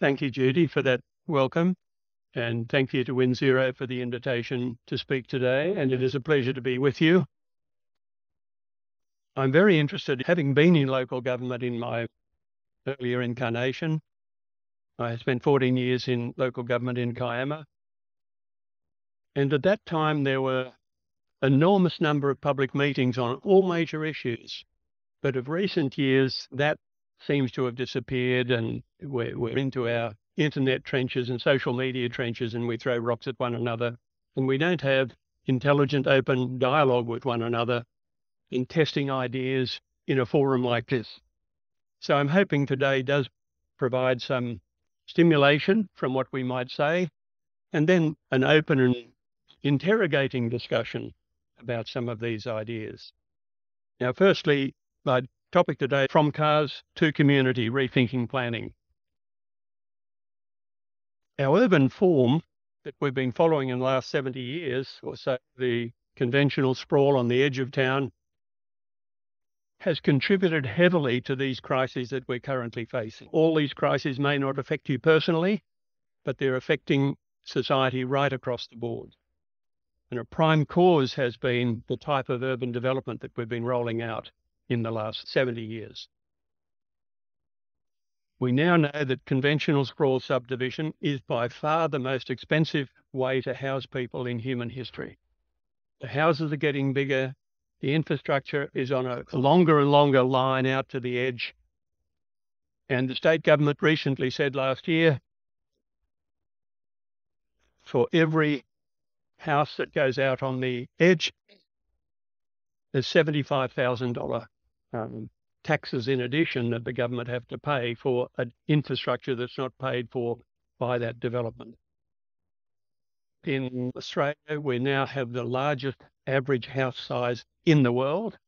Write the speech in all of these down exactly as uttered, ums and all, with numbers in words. Thank you, Judy, for that welcome. And thank you to WinZero for the invitation to speak today. And it is a pleasure to be with you. I'm very interested, having been in local government in my earlier incarnation. I spent fourteen years in local government in Kiama. And at that time, there were an enormous number of public meetings on all major issues. But of recent years, that seems to have disappeared, and we're, we're into our internet trenches and social media trenches, and we throw rocks at one another, and we don't have intelligent open dialogue with one another in testing ideas in a forum like this. So I'm hoping today does provide some stimulation from what we might say, and then an open and interrogating discussion about some of these ideas. Now, firstly, my topic today, from cars to community, rethinking planning. Our urban form that we've been following in the last seventy years or so, the conventional sprawl on the edge of town, has contributed heavily to these crises that we're currently facing. All these crises may not affect you personally, but they're affecting society right across the board. And a prime cause has been the type of urban development that we've been rolling out in the last seventy years. We now know that conventional sprawl subdivision is by far the most expensive way to house people in human history. The houses are getting bigger, the infrastructure is on a longer and longer line out to the edge. And the state government recently said last year, for every house that goes out on the edge, there's seventy-five thousand dollars um, taxes in addition that the government have to pay for an infrastructure that's not paid for by that development. In Australia, we now have the largest average house size in the world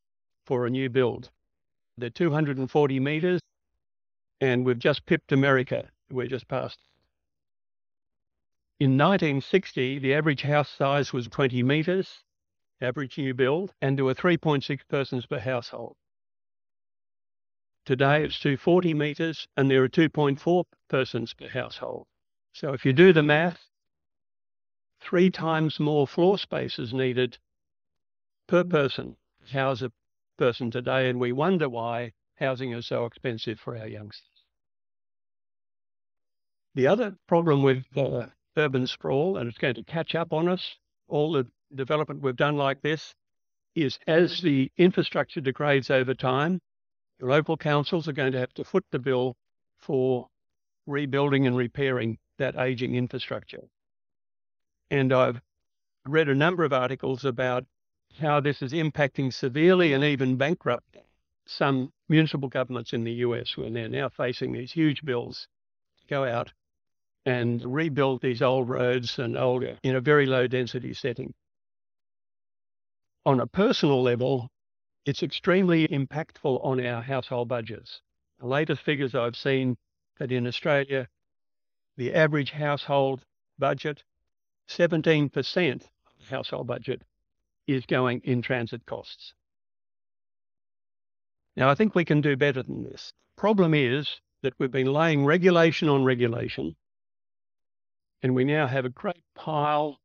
for a new build. They're two hundred forty metres, and we've just pipped America. We're just past. In nineteen sixty, the average house size was twenty metres. Average new build, and there were three point six persons per household. Today it's two hundred forty metres and there are two point four persons per household. So if you do the math, three times more floor space is needed per person to house a person today, and we wonder why housing is so expensive for our youngsters. The other problem with uh, urban sprawl, and it's going to catch up on us, all the development we've done like this, is as the infrastructure degrades over time, the local councils are going to have to foot the bill for rebuilding and repairing that ageing infrastructure. And I've read a number of articles about how this is impacting severely and even bankrupt some municipal governments in the U S, when they're now facing these huge bills to go out and rebuild these old roads and older in a very low density setting. On a personal level, it's extremely impactful on our household budgets. The latest figures I've seen that in Australia, the average household budget, seventeen percent of the household budget is going in transit costs. Now, I think we can do better than this. Problem is that we've been laying regulation on regulation, and we now have a great pile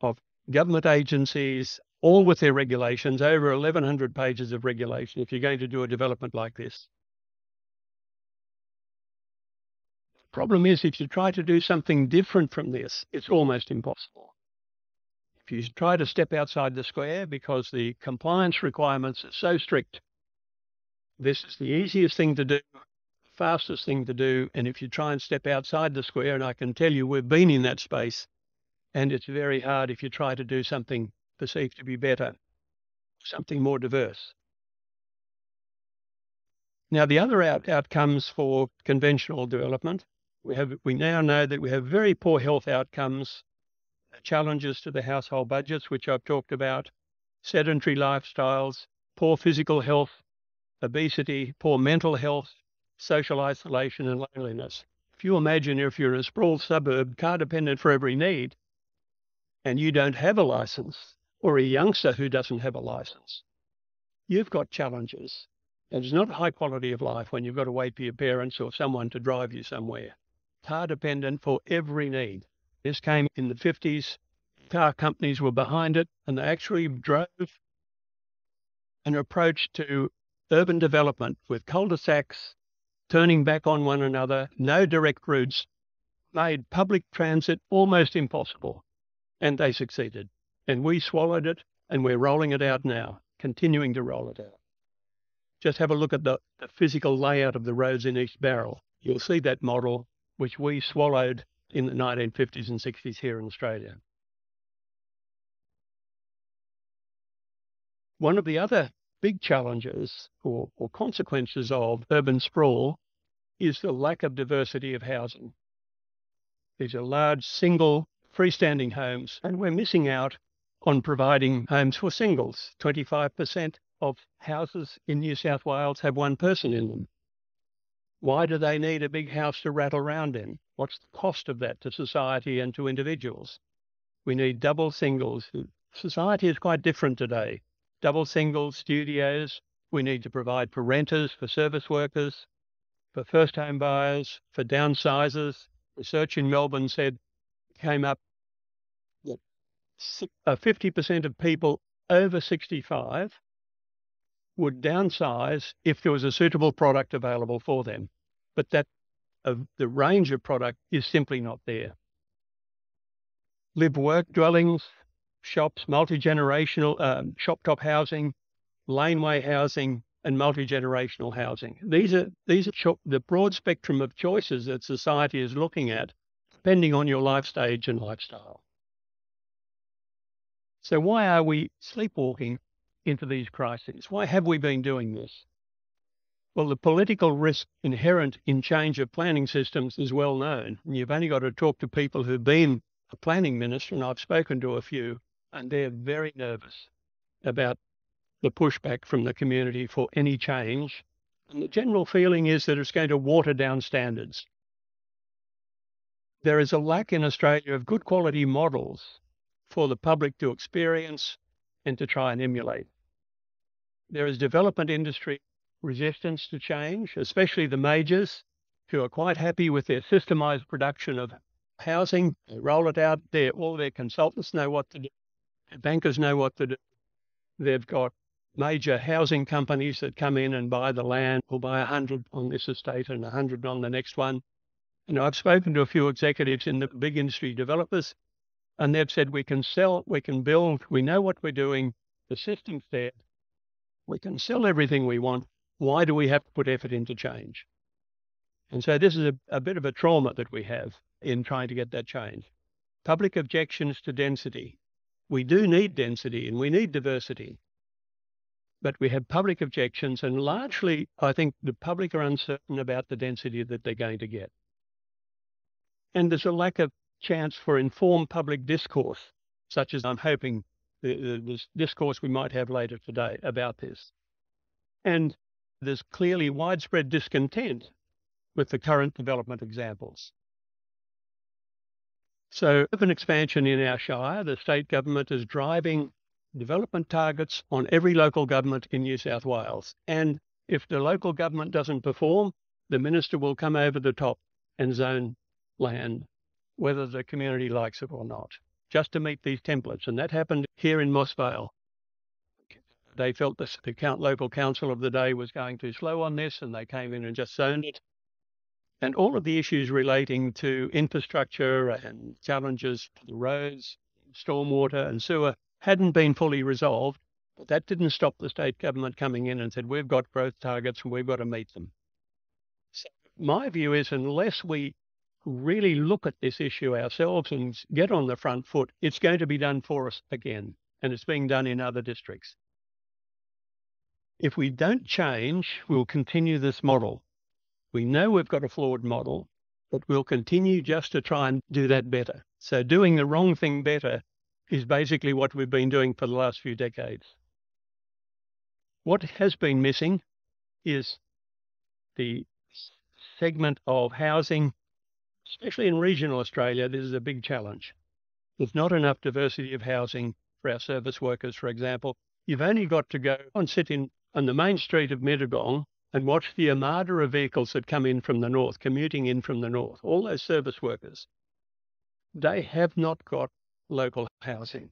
of government agencies, all with their regulations, over eleven hundred pages of regulation if you're going to do a development like this. The problem is, if you try to do something different from this, it's almost impossible. If you try to step outside the square, because the compliance requirements are so strict, this is the easiest thing to do, the fastest thing to do, and if you try and step outside the square, and I can tell you we've been in that space, and it's very hard if you try to do something perceived to be better, something more diverse. Now, the other out outcomes for conventional development, we, have, we now know that we have very poor health outcomes, challenges to the household budgets, which I've talked about, sedentary lifestyles, poor physical health, obesity, poor mental health, social isolation and loneliness. If you imagine if you're in a sprawled suburb, car dependent for every need, and you don't have a license, or a youngster who doesn't have a license, you've got challenges. And it's not a high quality of life when you've got to wait for your parents or someone to drive you somewhere. Car dependent for every need. This came in the fifties. Car companies were behind it, and they actually drove an approach to urban development with cul-de-sacs, turning back on one another, no direct routes, made public transit almost impossible. And they succeeded. And we swallowed it, and we're rolling it out now, continuing to roll it out. Just have a look at the, the physical layout of the roads in each barrel. You'll see that model, which we swallowed in the nineteen fifties and sixties here in Australia. One of the other big challenges or, or consequences of urban sprawl is the lack of diversity of housing. These are large, single, freestanding homes, and we're missing out on providing homes for singles. twenty-five percent of houses in New South Wales have one person in them. Why do they need a big house to rattle around in? What's the cost of that to society and to individuals? We need double singles. Society is quite different today. Double single studios. We need to provide for renters, for service workers, for first home buyers, for downsizers. Research in Melbourne said, came up that fifty percent of people over sixty-five would downsize if there was a suitable product available for them. But that uh, the range of product is simply not there. Live work dwellings, shops, multi-generational, um, shop-top housing, laneway housing, and multi-generational housing. These are, these are the broad spectrum of choices that society is looking at, depending on your life stage and lifestyle. So why are we sleepwalking into these crises? Why have we been doing this? Well, the political risk inherent in change of planning systems is well known. And you've only got to talk to people who've been a planning minister, and I've spoken to a few, and they're very nervous about the pushback from the community for any change. And the general feeling is that it's going to water down standards. There is a lack in Australia of good quality models for the public to experience and to try and emulate. There is development industry resistance to change, especially the majors, who are quite happy with their systemised production of housing. They roll it out there. All their consultants know what to do. Their bankers know what to do. They've got major housing companies that come in and buy the land, or buy a hundred on this estate and a hundred on the next one. And I've spoken to a few executives in the big industry developers, and they've said, we can sell, we can build, we know what we're doing, the system's there, we can sell everything we want, why do we have to put effort into change? And so this is a, a bit of a trauma that we have in trying to get that change. Public objections to density. We do need density and we need diversity, but we have public objections, and largely I think the public are uncertain about the density that they're going to get. And there's a lack of chance for informed public discourse, such as I'm hoping the, the, this discourse we might have later today about this. And there's clearly widespread discontent with the current development examples. So urban expansion in our Shire, the state government is driving development targets on every local government in New South Wales. And if the local government doesn't perform, the minister will come over the top and zone land, whether the community likes it or not, just to meet these templates. And that happened here in Moss Vale. They felt the, the count, local council of the day was going too slow on this, and they came in and just zoned it. And all of the issues relating to infrastructure and challenges to the roads, stormwater and sewer hadn't been fully resolved, but that didn't stop the state government coming in and said, we've got growth targets and we've got to meet them. So my view is, unless we really look at this issue ourselves and get on the front foot, it's going to be done for us again, and it's being done in other districts. If we don't change, we'll continue this model. We know we've got a flawed model, but we'll continue just to try and do that better. So doing the wrong thing better is basically what we've been doing for the last few decades. What has been missing is the segment of housing. Especially in regional Australia, this is a big challenge. There's not enough diversity of housing for our service workers, for example. You've only got to go and sit in on the main street of Mittagong and watch the armada of vehicles that come in from the north, commuting in from the north, all those service workers. They have not got local housing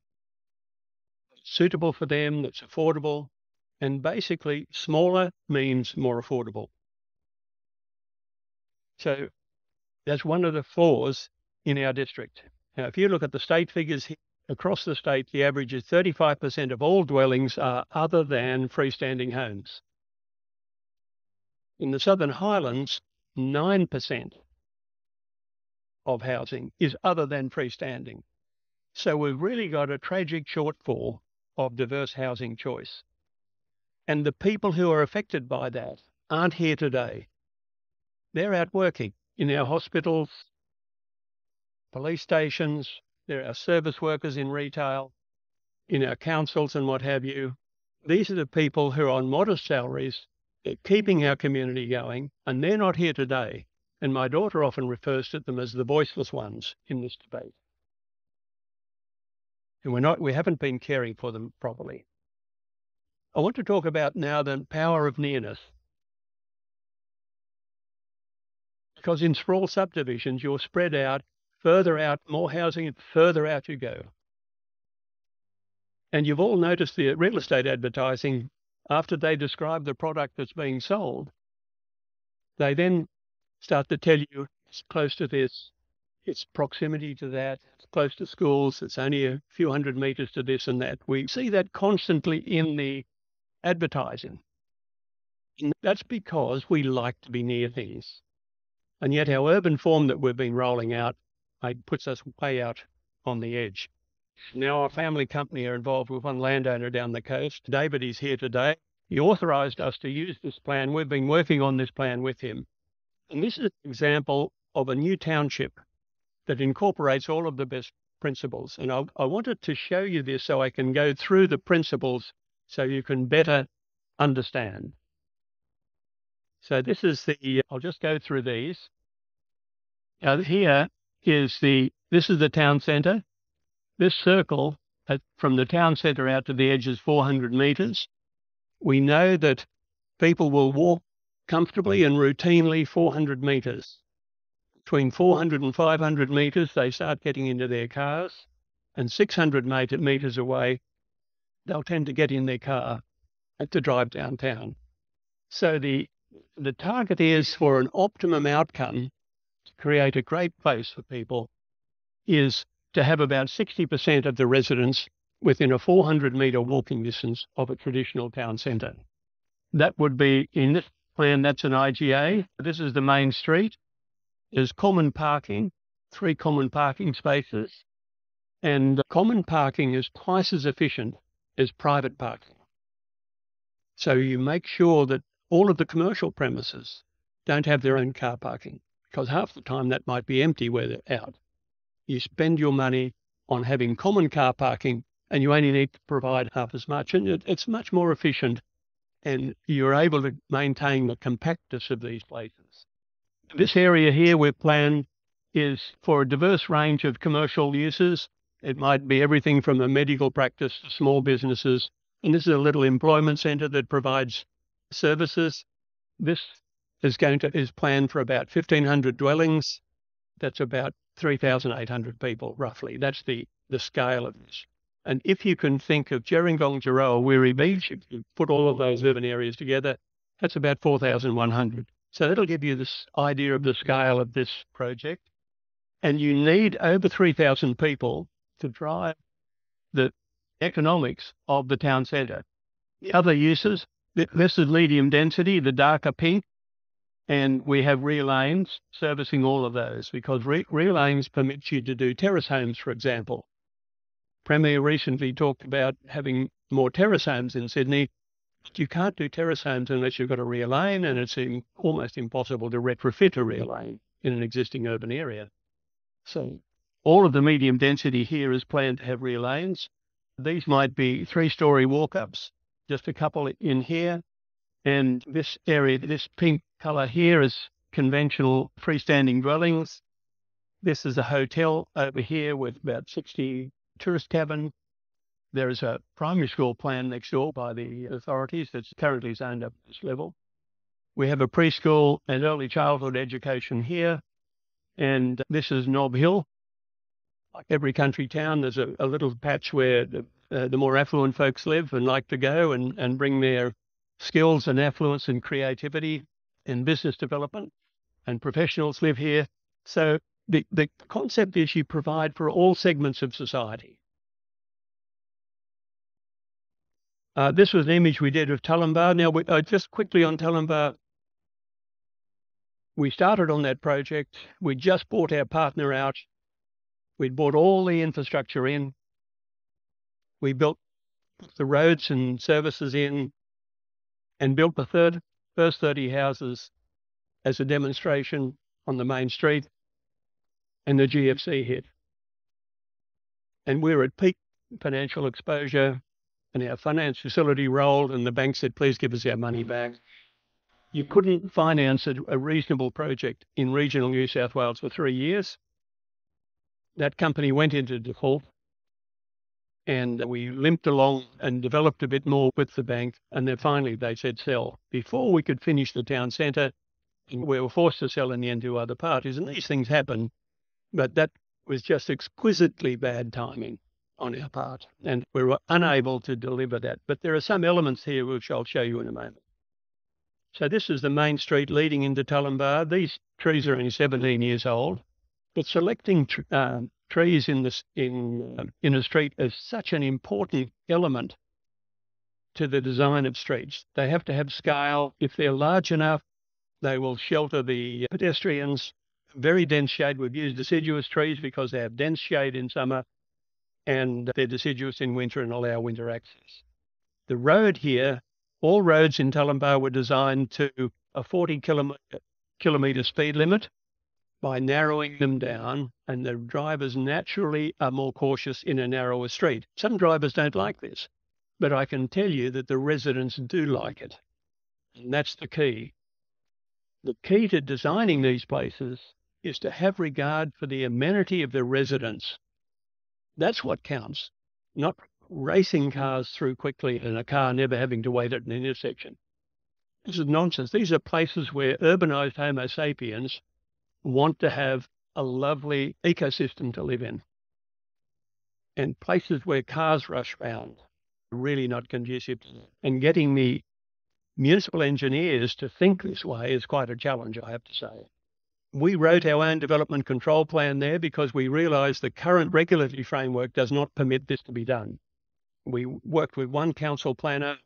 suitable for them, that's affordable, and basically smaller means more affordable. So that's one of the flaws in our district. Now, if you look at the state figures here, across the state, the average is thirty-five percent of all dwellings are other than freestanding homes. In the Southern Highlands, nine percent of housing is other than freestanding. So we've really got a tragic shortfall of diverse housing choice. And the people who are affected by that aren't here today. They're out working in our hospitals, police stations, there are service workers in retail, in our councils and what have you. These are the people who are on modest salaries. They're keeping our community going, and they're not here today. And my daughter often refers to them as the voiceless ones in this debate. And we're not, we haven't been caring for them properly. I want to talk about now the power of nearness. Because in sprawl subdivisions, you're spread out, further out, more housing, further out you go. And you've all noticed the real estate advertising, after they describe the product that's being sold, they then start to tell you it's close to this, it's proximity to that, it's close to schools, it's only a few hundred metres to this and that. We see that constantly in the advertising. And that's because we like to be near things. And yet our urban form that we've been rolling out It puts us way out on the edge. Now our family company are involved with one landowner down the coast. David is here today. He authorised us to use this plan. We've been working on this plan with him. And this is an example of a new township that incorporates all of the best principles. And I, I wanted to show you this so I can go through the principles so you can better understand. So this is the, I'll just go through these. Now here, Is the this is the town centre. This circle at, from the town centre out to the edge is four hundred metres. We know that people will walk comfortably and routinely four hundred metres. Between four hundred and five hundred metres, they start getting into their cars, and six hundred metres away, they'll tend to get in their car and to drive downtown. So the the target is for an optimum outcome. Create a great place for people is to have about sixty percent of the residents within a four hundred metre walking distance of a traditional town centre. That would be, in this plan, that's an I G A. This is the main street. There's common parking, three common parking spaces, and common parking is twice as efficient as private parking. So you make sure that all of the commercial premises don't have their own car parking, because half the time that might be empty where they're out. You spend your money on having common car parking and you only need to provide half as much, and it, it's much more efficient and you're able to maintain the compactness of these places. This area here we've planned is for a diverse range of commercial uses. It might be everything from a medical practice to small businesses, and this is a little employment centre that provides services. This is going to is planned for about fifteen hundred dwellings. That's about three thousand eight hundred people, roughly. That's the, the scale of this. And if you can think of Jeringong, Jaroa, Weary Beach, if you put all of those urban areas together, that's about four thousand one hundred. So that'll give you this idea of the scale of this project. And you need over three thousand people to drive the economics of the town centre. The other uses, this is medium density, the darker pink, and we have rear lanes servicing all of those, because re rear lanes permits you to do terrace homes, for example. Premier recently talked about having more terrace homes in Sydney. But you can't do terrace homes unless you've got a rear lane, and it's in, almost impossible to retrofit a rear lane in an existing urban area. So all of the medium density here is planned to have rear lanes. These might be three-storey walk-ups, just a couple in here. And this area, this pink colour here is conventional freestanding dwellings. This is a hotel over here with about sixty tourist cabins. There is a primary school plan next door by the authorities that's currently zoned up at this level. We have a preschool and early childhood education here. And this is Knob Hill. Like every country town, there's a, a little patch where the, uh, the more affluent folks live and like to go and, and bring their skills and affluence and creativity and business development, and professionals live here. So the, the concept is you provide for all segments of society. Uh, this was an image we did of Tullimbar. Now, we, uh, just quickly on Tullimbar, we started on that project. We just bought our partner out. We'd bought all the infrastructure in. We built the roads and services in and built the third, first thirty houses as a demonstration on the main street. And the G F C hit. And we were at peak financial exposure, and our finance facility rolled, and the bank said, please give us our money back. You couldn't finance a, a reasonable project in regional New South Wales for three years. That company went into default, and we limped along and developed a bit more with the bank, and then finally they said sell. Before we could finish the town centre, we were forced to sell in the end to other parties, and these things happen. But that was just exquisitely bad timing on our part, and we were unable to deliver that. But there are some elements here which I'll show you in a moment. So this is the main street leading into Tullimbar. These trees are only seventeen years old, but selecting tr uh, trees in, this, in, um, in a street is such an important element to the design of streets. They have to have scale. If they're large enough, they will shelter the pedestrians. Very dense shade. We've used deciduous trees because they have dense shade in summer and they're deciduous in winter and allow winter access. The road here, all roads in Tullimbar were designed to a forty kilometre speed limit by narrowing them down, and the drivers naturally are more cautious in a narrower street. Some drivers don't like this, but I can tell you that the residents do like it, and that's the key. The key to designing these places is to have regard for the amenity of the residents. That's what counts, not racing cars through quickly and a car never having to wait at an intersection. This is nonsense. These are places where urbanized Homo sapiens want to have a lovely ecosystem to live in. And places where cars rush round are really not conducive to that. And getting the municipal engineers to think this way is quite a challenge, I have to say. We wrote our own development control plan there because we realised the current regulatory framework does not permit this to be done. We worked with one council planner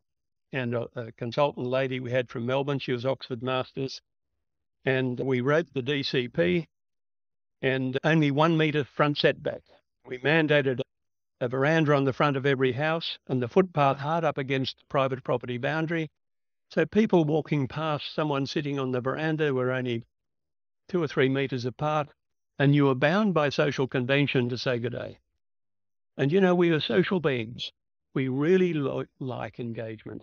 and a, a consultant lady we had from Melbourne. She was Oxford Masters. And we wrote the D C P and only one metre front setback. We mandated a veranda on the front of every house and the footpath hard up against the private property boundary. So people walking past someone sitting on the veranda were only two or three metres apart, and you were bound by social convention to say good day. And you know, we are social beings. We really lo like engagement.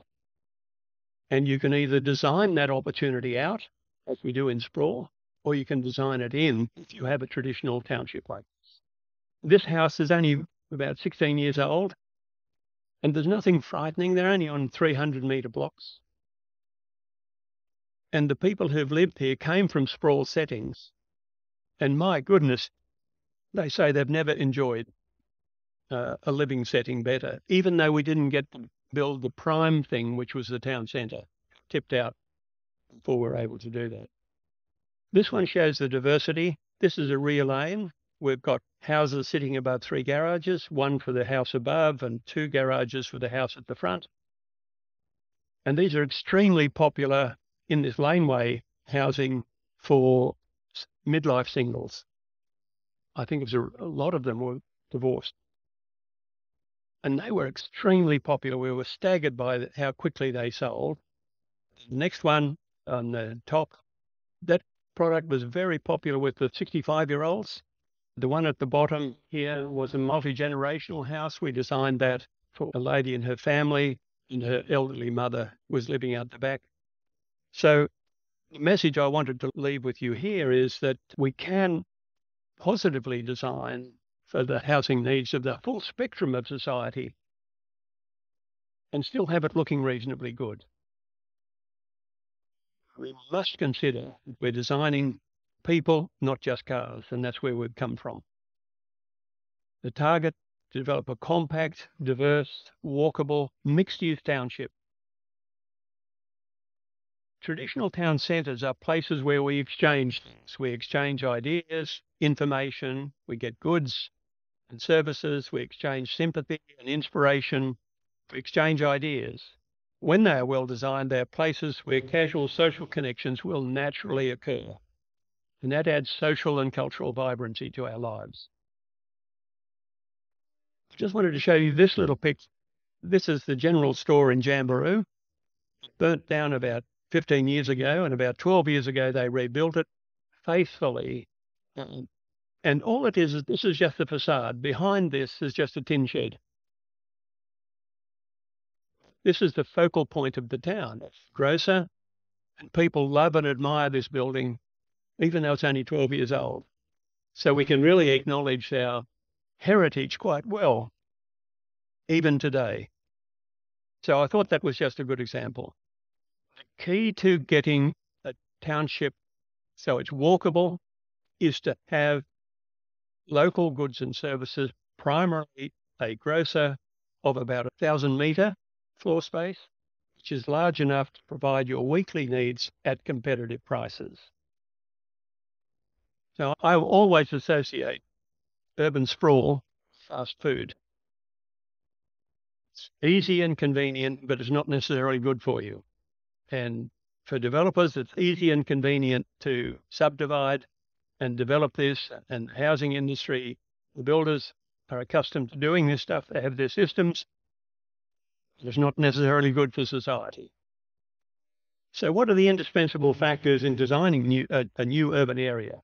And you can either design that opportunity out, as we do in sprawl, or you can design it in if you have a traditional township like this. This house is only about sixteen years old, and there's nothing frightening. They're only on three hundred metre blocks. And the people who've lived here came from sprawl settings. And my goodness, they say they've never enjoyed uh, a living setting better, even though we didn't get to build the prime thing, which was the town centre, tipped out before we were able to do that. This one shows the diversity. This is a rear lane. We've got houses sitting above three garages, one for the house above and two garages for the house at the front. And these are extremely popular in this laneway housing for midlife singles. I think it was a, a lot of them were divorced. And they were extremely popular. We were staggered by the, how quickly they sold. The next one on the top, that product was very popular with the sixty-five-year-olds. The one at the bottom here was a multi-generational house. We designed that for a lady and her family, and her elderly mother was living out the back. So the message I wanted to leave with you here is that we can positively design for the housing needs of the full spectrum of society and still have it looking reasonably good. We must consider we're designing people, not just cars, and that's where we've come from. The target, to develop a compact, diverse, walkable, mixed-use township. Traditional town centres are places where we exchange things. We exchange ideas, information, we get goods and services, we exchange sympathy and inspiration, we exchange ideas. When they are well designed, they are places where casual social connections will naturally occur. And that adds social and cultural vibrancy to our lives. I just wanted to show you this little picture. This is the general store in Jamberoo. It burnt down about fifteen years ago, and about twelve years ago they rebuilt it faithfully. Um, and all it is, is this is just the facade. Behind this is just a tin shed. This is the focal point of the town. It's grosser, and people love and admire this building, even though it's only twelve years old. So we can really acknowledge our heritage quite well, even today. So I thought that was just a good example. The key to getting a township so it's walkable is to have local goods and services, primarily a grocer of about a thousand metre floor space, which is large enough to provide your weekly needs at competitive prices. So I always associate urban sprawl with fast food. It's easy and convenient, but it's not necessarily good for you. And for developers, it's easy and convenient to subdivide and develop this, and the housing industry, the builders are accustomed to doing this stuff. They have their systems. It's not necessarily good for society. So what are the indispensable factors in designing new, uh, a new urban area?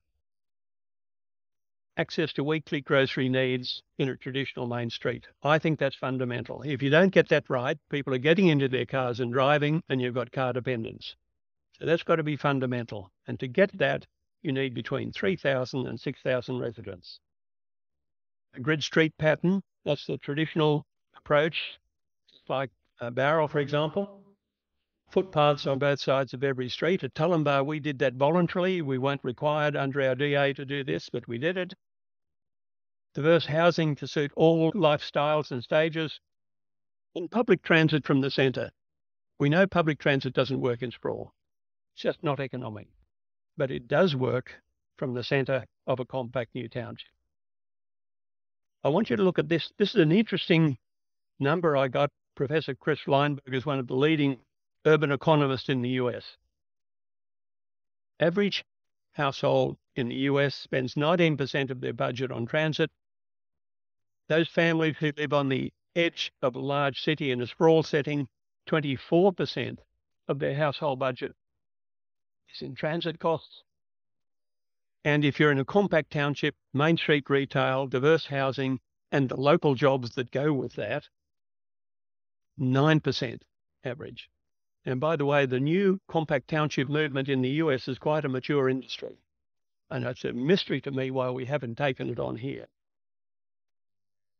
Access to weekly grocery needs in a traditional main street. I think that's fundamental. If you don't get that right, people are getting into their cars and driving, and you've got car dependence. So that's got to be fundamental. And to get that, you need between three thousand and six thousand residents. A grid street pattern, that's the traditional approach, like a Bowral, for example. Footpaths on both sides of every street. At Tullimbar, we did that voluntarily. We weren't required under our D A to do this, but we did it. Diverse housing to suit all lifestyles and stages. And public transit from the centre. We know public transit doesn't work in sprawl. It's just not economic. But it does work from the centre of a compact new township. I want you to look at this. This is an interesting number I got. Professor Chris Lineberg is one of the leading urban economist in the U S. Average household in the U S spends nineteen percent of their budget on transit. Those families who live on the edge of a large city in a sprawl setting, twenty-four percent of their household budget is in transit costs. And if you're in a compact township, main street retail, diverse housing, and the local jobs that go with that, nine percent average. And by the way, the new compact township movement in the U S is quite a mature industry. And it's a mystery to me why we haven't taken it on here.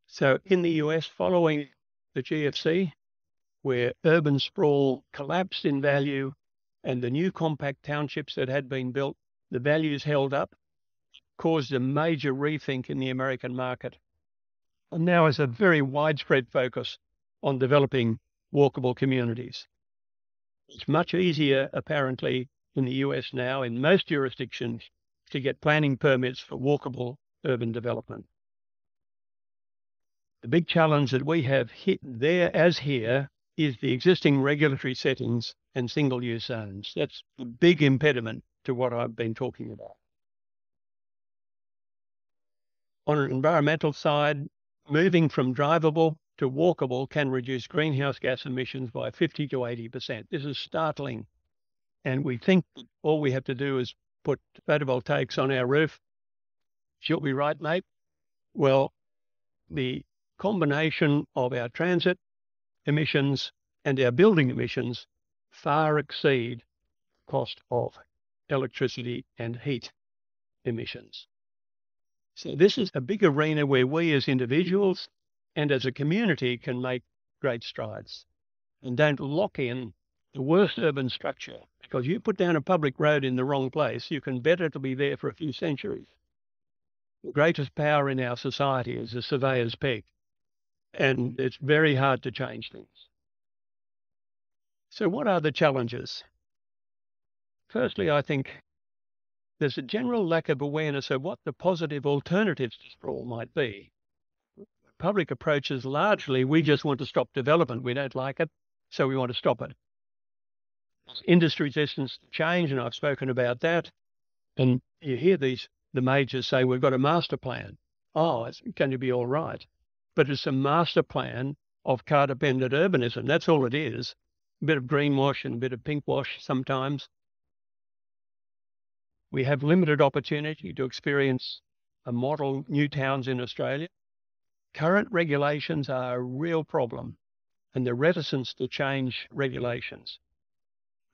So in the U S, following the G F C, where urban sprawl collapsed in value and the new compact townships that had been built, the values held up, caused a major rethink in the American market. And now is a very widespread focus on developing walkable communities. It's much easier, apparently, in the U S now, in most jurisdictions, to get planning permits for walkable urban development. The big challenge that we have hit there as here is the existing regulatory settings and single-use zones. That's a big impediment to what I've been talking about. On an environmental side, moving from drivable to walkable can reduce greenhouse gas emissions by fifty to eighty percent. This is startling. And we think all we have to do is put photovoltaics on our roof. She'll be right, mate. Well, the combination of our transit emissions and our building emissions far exceed the cost of electricity and heat emissions. So this is a big arena where we as individuals and as a community can make great strides. and don't lock in the worst urban structure, because you put down a public road in the wrong place, you can bet it'll be there for a few centuries. The greatest power in our society is the surveyor's peg, and it's very hard to change things. So what are the challenges? Firstly, I think there's a general lack of awareness of what the positive alternatives to sprawl might be. Public approach is largely, we just want to stop development. We don't like it, so we want to stop it. Industry resistance to change, and I've spoken about that. And you hear these the majors say, we've got a master plan. Oh, it's going to be all right. But it's a master plan of car-dependent urbanism. That's all it is. A bit of greenwash and a bit of pinkwash sometimes. We have limited opportunity to experience and model new towns in Australia. Current regulations are a real problem, and the reticence to change regulations.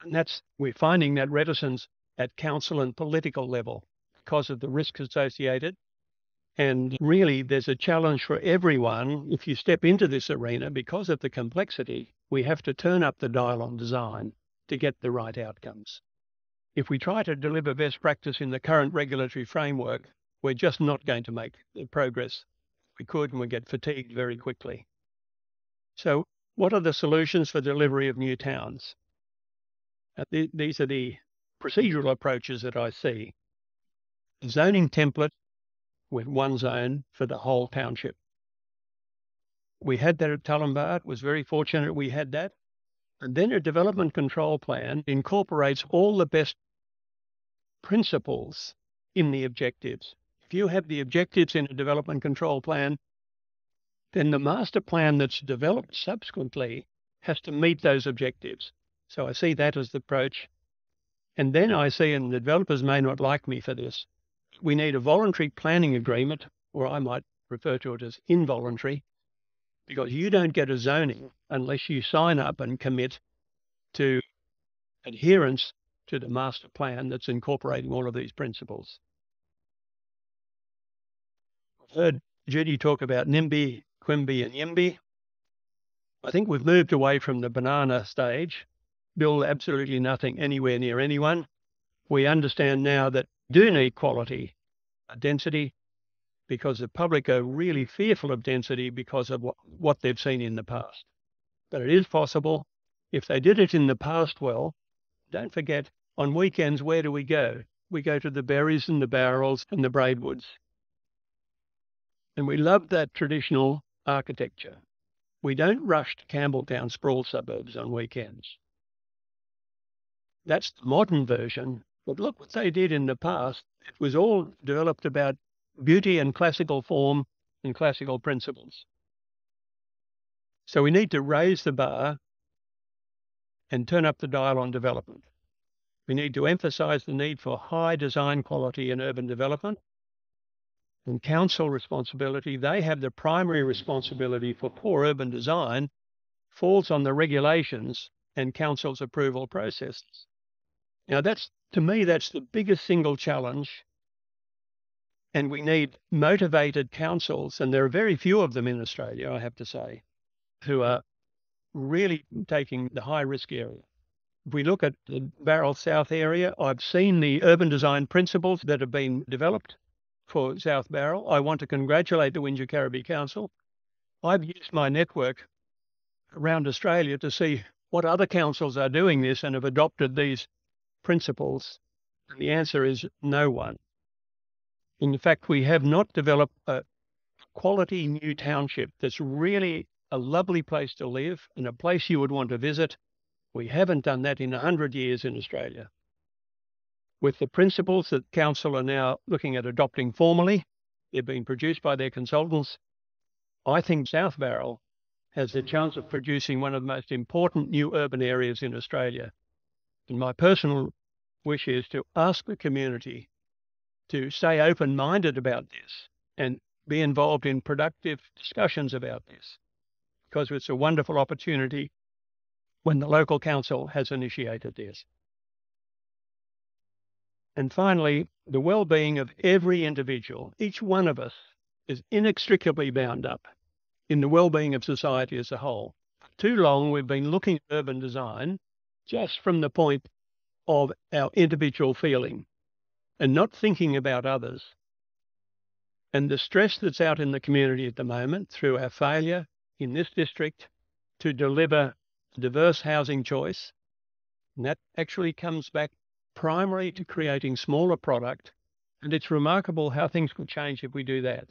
And that's, we're finding that reticence at council and political level because of the risk associated. And really, there's a challenge for everyone. If you step into this arena, because of the complexity, we have to turn up the dial on design to get the right outcomes. If we try to deliver best practice in the current regulatory framework, we're just not going to make the progress we could, and we get fatigued very quickly. So what are the solutions for delivery of new towns? Uh, th these are the procedural approaches that I see. A zoning template with one zone for the whole township. We had that at Tullimbar. It was very fortunate we had that. And then a development control plan incorporates all the best principles in the objectives. If you have the objectives in a development control plan, then the master plan that's developed subsequently has to meet those objectives. So I see that as the approach. And then I see, and the developers may not like me for this, we need a voluntary planning agreement, or I might refer to it as involuntary, because you don't get a zoning unless you sign up and commit to adherence to the master plan that's incorporating all of these principles. I've heard Judy talk about NIMBY, QIMBY and YIMBY. I think we've moved away from the banana stage. Build absolutely nothing anywhere near anyone. We understand now that we do need quality, density, because the public are really fearful of density because of what, what they've seen in the past. But it is possible. If they did it in the past well, don't forget, on weekends, where do we go? We go to the Berries and the Bowrals and the Braidwoods. And we love that traditional architecture. We don't rush to Campbelltown sprawl suburbs on weekends. That's the modern version, but look what they did in the past. It was all developed about beauty and classical form and classical principles. So we need to raise the bar and turn up the dial on development. We need to emphasise the need for high design quality in urban development, and council responsibility. They have the primary responsibility for poor urban design, falls on the regulations and council's approval processes. Now that's, to me, that's the biggest single challenge. And we need motivated councils, and there are very few of them in Australia, I have to say, who are really taking the high-risk area. If we look at the Bowral South area, I've seen the urban design principles that have been developed for South Bowral. I want to congratulate the Wingecarribee Council. I've used my network around Australia to see what other councils are doing this and have adopted these principles. And the answer is no one. In fact, we have not developed a quality new township that's really a lovely place to live and a place you would want to visit. We haven't done that in a hundred years in Australia. With the principles that council are now looking at adopting formally, they're being produced by their consultants, I think South Bowral has the chance of producing one of the most important new urban areas in Australia. And my personal wish is to ask the community to stay open-minded about this and be involved in productive discussions about this, because it's a wonderful opportunity when the local council has initiated this. And finally, the well-being of every individual. Each one of us is inextricably bound up in the well-being of society as a whole. too long we've been looking at urban design just from the point of our individual feeling and not thinking about others. And the stress that's out in the community at the moment through our failure in this district to deliver a diverse housing choice, and that actually comes back primarily to creating smaller product. And it's remarkable how things will change if we do that.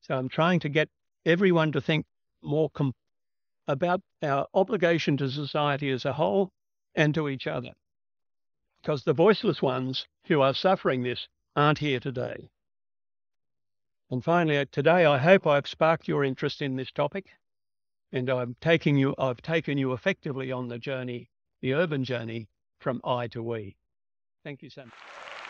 So I'm trying to get everyone to think more com about our obligation to society as a whole and to each other, because the voiceless ones who are suffering this aren't here today. And finally, today, I hope I've sparked your interest in this topic, and I'm taking you, I've taken you effectively on the journey, the urban journey, from I to we. Thank you so much.